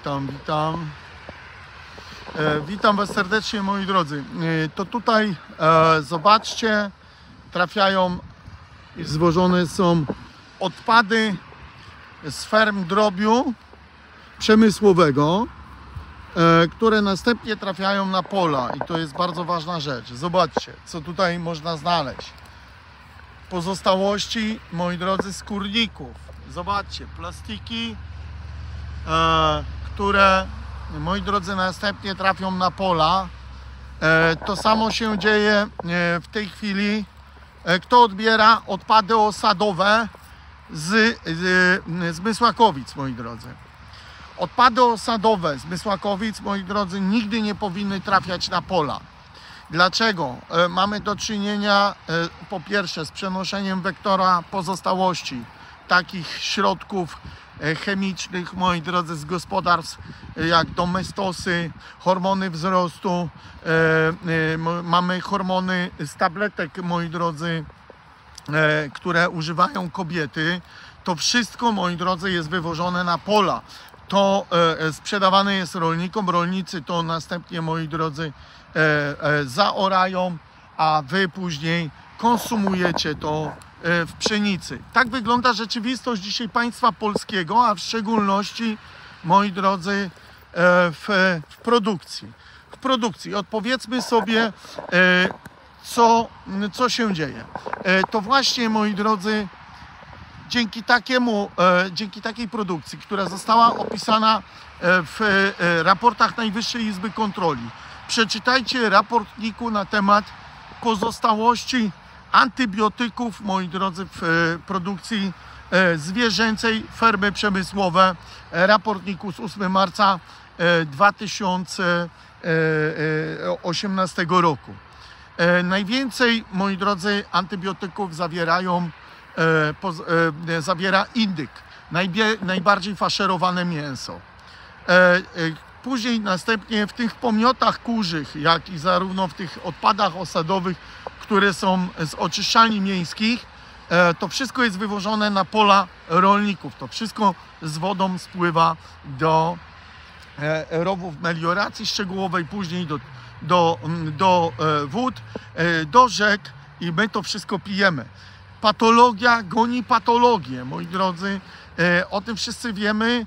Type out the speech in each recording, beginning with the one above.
Witam. Witam Was serdecznie, moi drodzy. To tutaj zobaczcie, trafiają i zwożone są odpady z ferm drobiu przemysłowego, które następnie trafiają na pola i to jest bardzo ważna rzecz. Zobaczcie, co tutaj można znaleźć. Pozostałości, moi drodzy, z kurników. Zobaczcie, plastiki, które, moi drodzy, następnie trafią na pola. To samo się dzieje w tej chwili. Kto odbiera odpady osadowe z Mysłakowic, moi drodzy. Odpady osadowe z Mysłakowic, moi drodzy, nigdy nie powinny trafiać na pola. Dlaczego? Mamy do czynienia po pierwsze z przenoszeniem wektora pozostałości takich środków chemicznych, moi drodzy, z gospodarstw, jak domestosy, hormony wzrostu, mamy hormony z tabletek, moi drodzy, które używają kobiety. To wszystko, moi drodzy, jest wywożone na pola. To sprzedawane jest rolnikom, rolnicy to następnie, moi drodzy, zaorają, a wy później konsumujecie to w pszenicy. Tak wygląda rzeczywistość dzisiaj państwa polskiego, a w szczególności, moi drodzy, w produkcji. W produkcji. Odpowiedzmy sobie, co się dzieje. To właśnie, moi drodzy, dzięki takiej produkcji, która została opisana w raportach Najwyższej Izby Kontroli. Przeczytajcie raportniku na temat pozostałości antybiotyków, moi drodzy, w produkcji zwierzęcej, fermy przemysłowe, raportniku z 8 marca 2018 roku. Najwięcej, moi drodzy, antybiotyków zawiera indyk, najbardziej faszerowane mięso. Później następnie w tych pomiotach kurzych, jak i zarówno w tych odpadach osadowych, które są z oczyszczalni miejskich, to wszystko jest wywożone na pola rolników. To wszystko z wodą spływa do rowów melioracji szczegółowej, później do wód, do rzek i my to wszystko pijemy. Patologia goni patologię, moi drodzy. O tym wszyscy wiemy,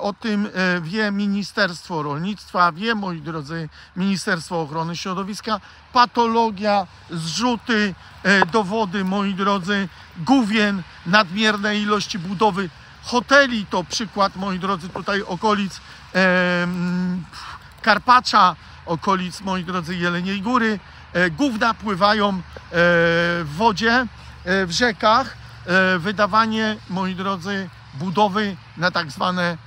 o tym wie Ministerstwo Rolnictwa, wie, moi drodzy, Ministerstwo Ochrony Środowiska. Patologia, zrzuty do wody, moi drodzy, gówien, nadmierne ilości budowy hoteli. To przykład, moi drodzy, tutaj okolic Karpacza, okolic, moi drodzy, Jeleniej Góry. Gówna pływają w wodzie, w rzekach, wydawanie, moi drodzy, budowy na tak zwane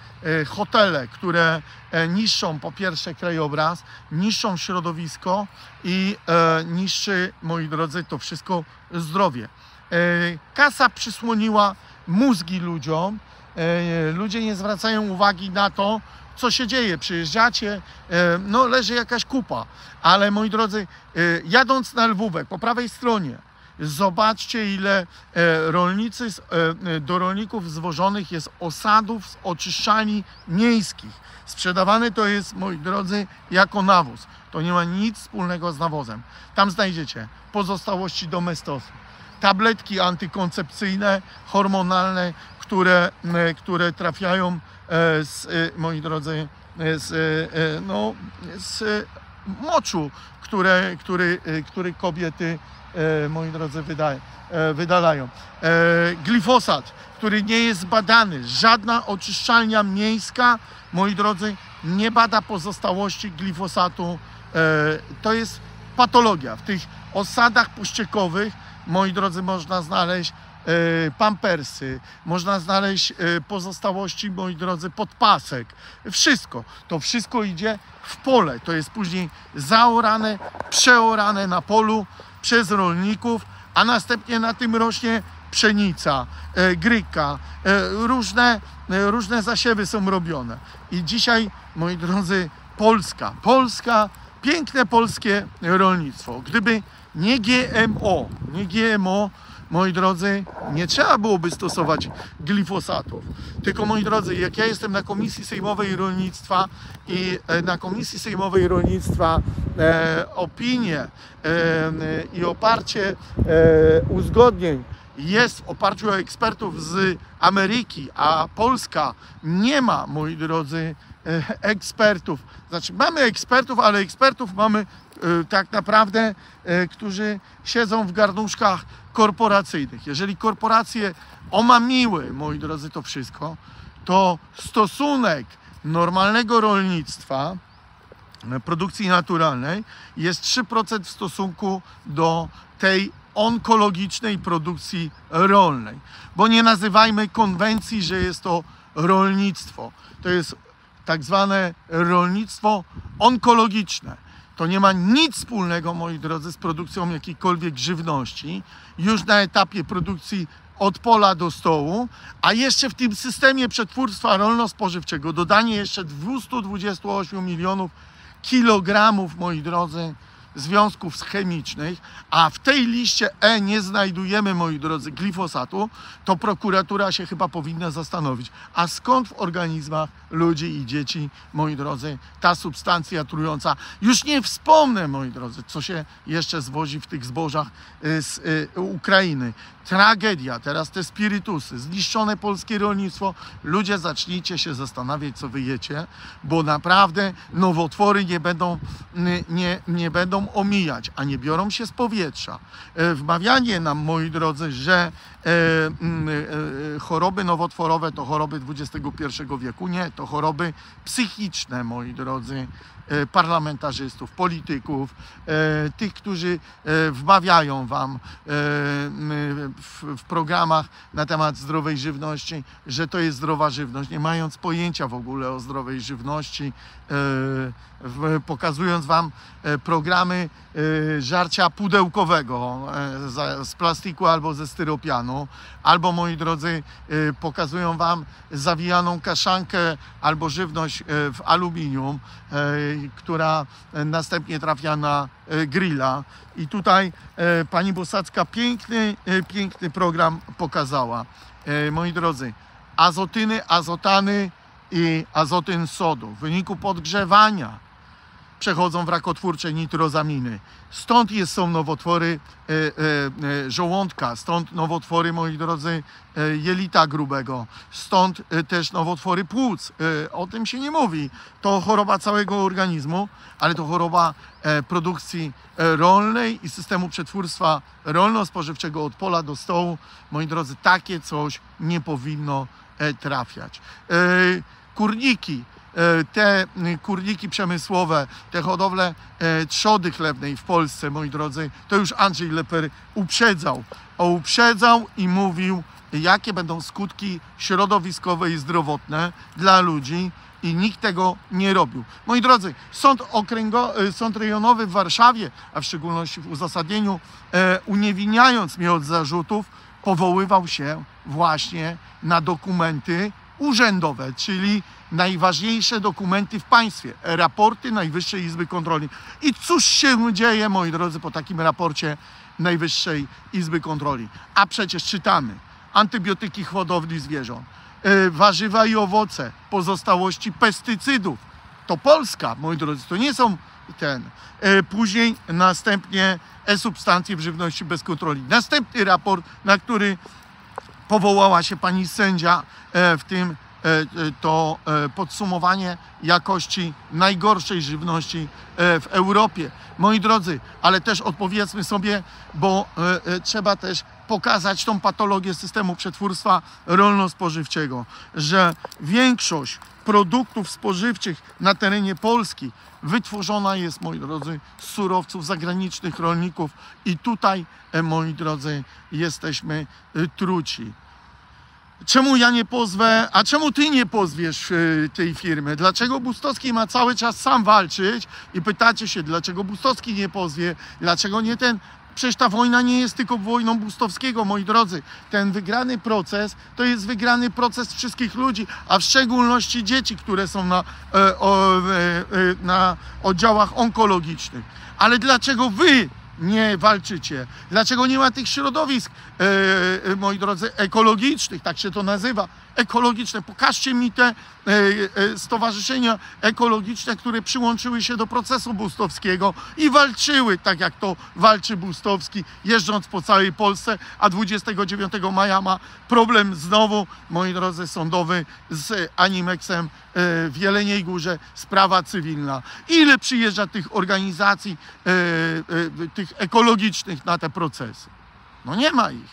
hotele, które niszczą po pierwsze krajobraz, niszczą środowisko i niszczy, moi drodzy, to wszystko zdrowie. Kasa przysłoniła mózgi ludziom, ludzie nie zwracają uwagi na to, co się dzieje. Przyjeżdżacie, no leży jakaś kupa, ale, moi drodzy, jadąc na Lwówek, po prawej stronie, zobaczcie, ile do rolników zwożonych jest osadów z oczyszczalni miejskich. Sprzedawane to jest, moi drodzy, jako nawóz. To nie ma nic wspólnego z nawozem. Tam znajdziecie pozostałości domestosu, tabletki antykoncepcyjne, hormonalne, które trafiają, moi drodzy, z moczu, który kobiety, moi drodzy, wydalają. Glifosat, który nie jest badany. Żadna oczyszczalnia miejska, moi drodzy, nie bada pozostałości glifosatu. To jest patologia. W tych osadach puściekowych, moi drodzy, można znaleźć pampersy, można znaleźć pozostałości, moi drodzy, podpasek. Wszystko. To wszystko idzie w pole. To jest później zaorane, przeorane na polu przez rolników, a następnie na tym rośnie pszenica, gryka, różne zasiewy są robione. I dzisiaj, moi drodzy, Polska, piękne polskie rolnictwo. Gdyby nie GMO, moi drodzy, nie trzeba byłoby stosować glifosatów. Tylko, moi drodzy, jak ja jestem na Komisji Sejmowej Rolnictwa i na Komisji Sejmowej Rolnictwa opinie i oparcie uzgodnień jest w oparciu o ekspertów z Ameryki, a Polska nie ma, moi drodzy, ekspertów. Znaczy mamy ekspertów, ale ekspertów mamy tak naprawdę, którzy siedzą w garnuszkach korporacyjnych. Jeżeli korporacje omamiły, moi drodzy, to wszystko, to stosunek normalnego rolnictwa, produkcji naturalnej jest 3% w stosunku do tej onkologicznej produkcji rolnej. Bo nie nazywajmy konwencji, że jest to rolnictwo. To jest tak zwane rolnictwo onkologiczne. To nie ma nic wspólnego, moi drodzy, z produkcją jakiejkolwiek żywności, już na etapie produkcji od pola do stołu, a jeszcze w tym systemie przetwórstwa rolno-spożywczego dodanie jeszcze 228 milionów kilogramów, moi drodzy, związków chemicznych, a w tej liście E nie znajdujemy, moi drodzy, glifosatu, to prokuratura się chyba powinna zastanowić, a skąd w organizmach ludzi i dzieci, moi drodzy, ta substancja trująca. Już nie wspomnę, moi drodzy, co się jeszcze zwozi w tych zbożach z Ukrainy. Tragedia, teraz te spirytusy, zniszczone polskie rolnictwo. Ludzie, zacznijcie się zastanawiać, co wyjecie, bo naprawdę nowotwory nie będą omijać, a nie biorą się z powietrza. Wmawianie nam, moi drodzy, że choroby nowotworowe to choroby XXI wieku. Nie, to choroby psychiczne, moi drodzy, parlamentarzystów, polityków, tych, którzy wmawiają wam w programach na temat zdrowej żywności, że to jest zdrowa żywność, nie mając pojęcia w ogóle o zdrowej żywności, pokazując wam programy żarcia pudełkowego z plastiku albo ze styropianu, albo, moi drodzy, pokazują wam zawijaną kaszankę albo żywność w aluminium, która następnie trafia na grilla. I tutaj pani Bosacka piękny program pokazała. Moi drodzy, azotyny, azotany i azotyn sodu w wyniku podgrzewania przechodzą w rakotwórcze nitrozaminy. Stąd są nowotwory żołądka, stąd nowotwory, moi drodzy, jelita grubego, stąd też nowotwory płuc. O tym się nie mówi. To choroba całego organizmu, ale to choroba produkcji rolnej i systemu przetwórstwa rolno-spożywczego od pola do stołu. Moi drodzy, takie coś nie powinno trafiać. Kurniki. Te kurniki przemysłowe, te hodowle trzody chlewnej w Polsce, moi drodzy, to już Andrzej Lepper uprzedzał i mówił, jakie będą skutki środowiskowe i zdrowotne dla ludzi i nikt tego nie robił. Moi drodzy, Sąd Rejonowy w Warszawie, a w szczególności w uzasadnieniu, uniewinniając mnie od zarzutów, powoływał się właśnie na dokumenty urzędowe, czyli najważniejsze dokumenty w państwie, raporty Najwyższej Izby Kontroli. I cóż się dzieje, moi drodzy, po takim raporcie Najwyższej Izby Kontroli? A przecież czytamy: antybiotyki w hodowli zwierząt, warzywa i owoce, pozostałości pestycydów. To Polska, moi drodzy, to nie są później, następnie substancje w żywności bez kontroli. Następny raport, na który powołała się pani sędzia, w tym to podsumowanie jakości najgorszej żywności w Europie. Moi drodzy, ale też odpowiedzmy sobie, bo trzeba też pokazać tą patologię systemu przetwórstwa rolno-spożywczego, że większość produktów spożywczych na terenie Polski wytworzona jest, moi drodzy, z surowców zagranicznych rolników i tutaj, moi drodzy, jesteśmy truci. Czemu ja nie pozwę, a czemu ty nie pozwiesz tej firmy? Dlaczego Bustowski ma cały czas sam walczyć i pytacie się, dlaczego Bustowski nie pozwie, dlaczego nie ten? Przecież ta wojna nie jest tylko wojną Bustowskiego, moi drodzy. Ten wygrany proces to jest wygrany proces wszystkich ludzi, a w szczególności dzieci, które są na oddziałach onkologicznych. Ale dlaczego wy nie walczycie? Dlaczego nie ma tych środowisk, moi drodzy, ekologicznych, tak się to nazywa, ekologiczne? Pokażcie mi te stowarzyszenia ekologiczne, które przyłączyły się do procesu bustowskiego i walczyły tak, jak to walczy Bustowski, jeżdżąc po całej Polsce, a 29 maja ma problem znowu, moi drodzy, sądowy z Animeksem w Jeleniej Górze, sprawa cywilna. Ile przyjeżdża tych organizacji, tych ekologicznych na te procesy? No nie ma ich.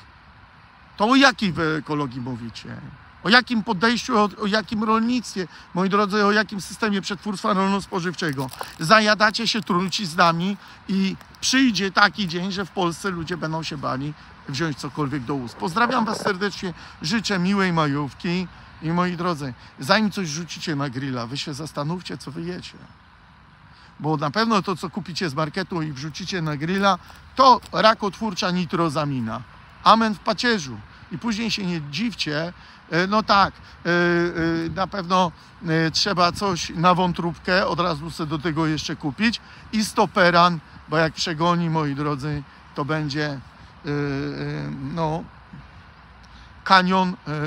To o jakiej wy ekologii mówicie? O jakim podejściu, o jakim rolnictwie, moi drodzy, o jakim systemie przetwórstwa rolno-spożywczego? Zajadacie się truciznami i przyjdzie taki dzień, że w Polsce ludzie będą się bali wziąć cokolwiek do ust. Pozdrawiam was serdecznie, życzę miłej majówki i, moi drodzy, zanim coś rzucicie na grilla, wy się zastanówcie, co wy jecie. Bo na pewno to, co kupicie z marketu i wrzucicie na grilla, to rakotwórcza nitrozamina. Amen w pacierzu. I później się nie dziwcie, no tak, na pewno trzeba coś na wątróbkę, od razu sobie do tego jeszcze kupić i stoperan, bo jak przegoni, moi drodzy, to będzie no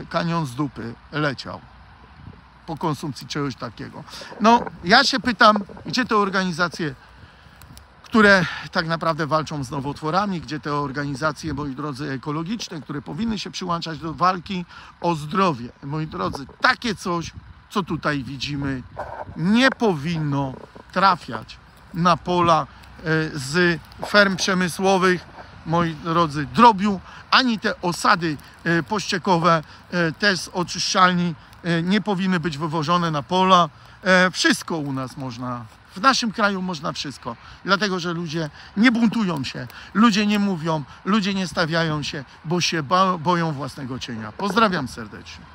kanion z dupy leciał po konsumpcji czegoś takiego. No ja się pytam, gdzie te organizacje, które tak naprawdę walczą z nowotworami, gdzie te organizacje, moi drodzy, ekologiczne, które powinny się przyłączać do walki o zdrowie. Moi drodzy, takie coś, co tutaj widzimy, nie powinno trafiać na pola z ferm przemysłowych, moi drodzy, drobiu, ani te osady pościekowe też z oczyszczalni nie powinny być wywożone na pola. Wszystko u nas można. W naszym kraju można wszystko, dlatego że ludzie nie buntują się, ludzie nie mówią, ludzie nie stawiają się, bo się boją własnego cienia. Pozdrawiam serdecznie.